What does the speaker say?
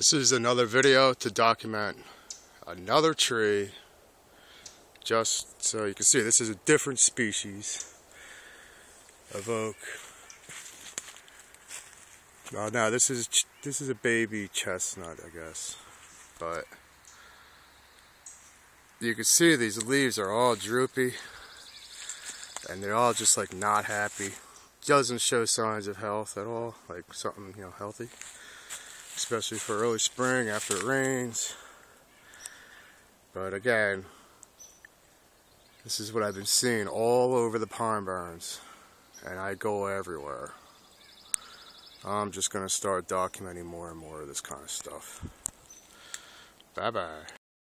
This is another video to document another tree, just so you can see this is a different species of oak. Now this is a baby chestnut, I guess, but you can see these leaves are all droopy and they're all just like not happy. Doesn't show signs of health at all, like something, you know, healthy. Especially for early spring after it rains. But again, this is what I've been seeing all over the pine barrens, and I go everywhere. I'm just going to start documenting more and more of this kind of stuff. Bye bye.